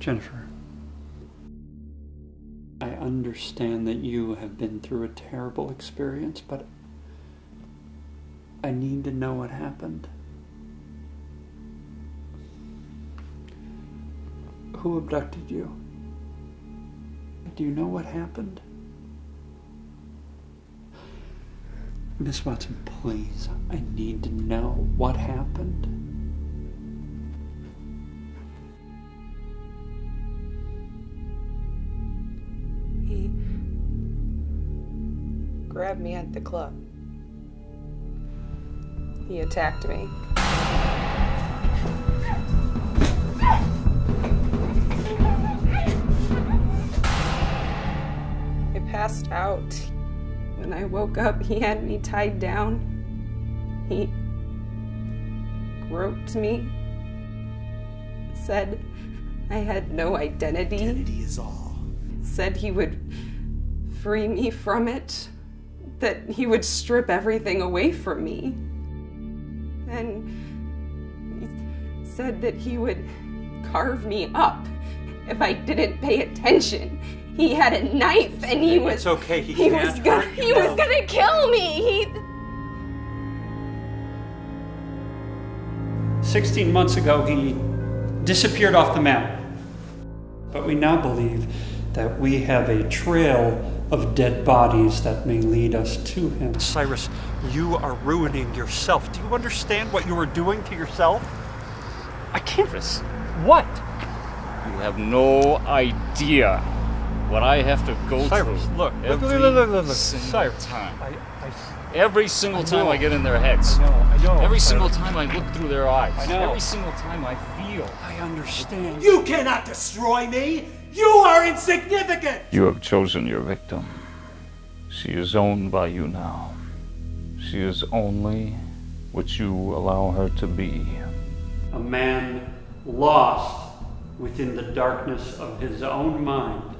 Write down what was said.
Jennifer, I understand that you have been through a terrible experience, but I need to know what happened. Who abducted you? Do you know what happened? Miss Watson, please, I need to know what happened. He grabbed me at the club. He attacked me. I passed out. When I woke up, he had me tied down. He groped me, said I had no identity. Identity is all. Said he would free me from it, that he would strip everything away from me. And he said that he would carve me up if I didn't pay attention. He had a knife, and he was—it's okay. He was gonna kill me. 16 months ago, he disappeared off the map. But we now believe that we have a trail of dead bodies that may lead us to him. Cyrus, you are ruining yourself. Do you understand what you are doing to yourself? I can't. What? You have no idea what I have to go through. Look, Cyrus. Time. Every single time I get in their heads. I know. Every single time I look through their eyes. I know. Every single time I feel. I understand. You cannot destroy me! You are insignificant! You have chosen your victim. She is owned by you now. She is only what you allow her to be. A man lost within the darkness of his own mind.